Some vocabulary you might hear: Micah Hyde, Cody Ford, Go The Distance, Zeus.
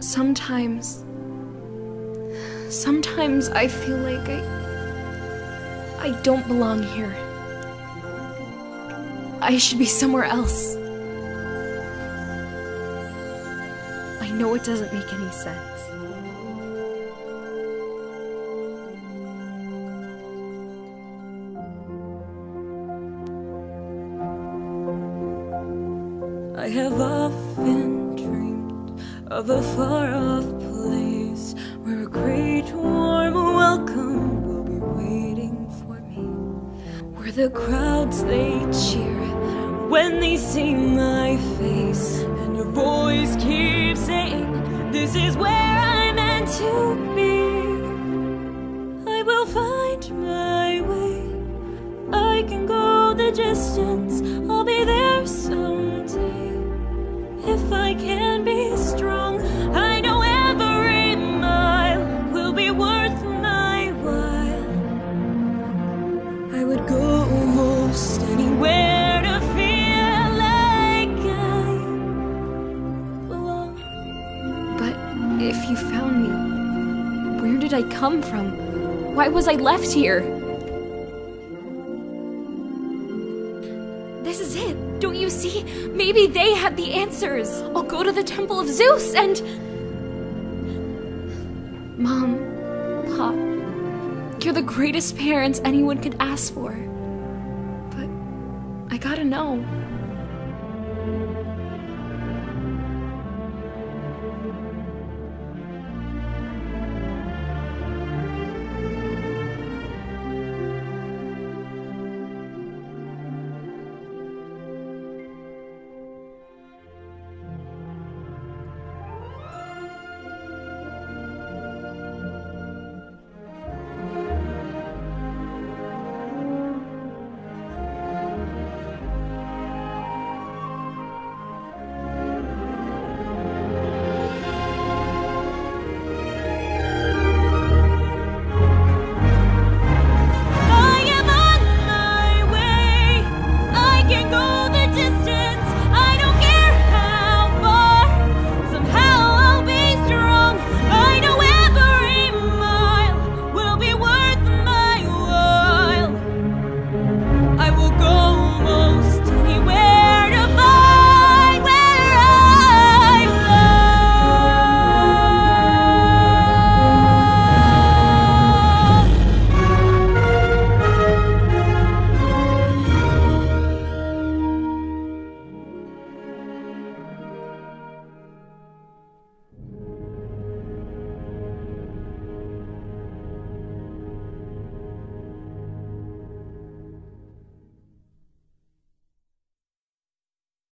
Sometimes I feel like I don't belong here. I should be somewhere else. I know it doesn't make any sense. I have often dreamed of a far-off place where a great warm welcome will be waiting for me, where the crowds they cheer when they see my face, and your voice keeps saying, "This is where I'm meant to be." I will find my way. I can go the distance. I'll be there someday. If I can be strong, I know every mile will be worth my while. I would go almost anywhere to feel like I belong. But if you found me, where did I come from? Why was I left here? This is it. Don't you see? Maybe they have the answers. I'll go to the temple of Zeus and... Mom, Pop, you're the greatest parents anyone could ask for. But I gotta know.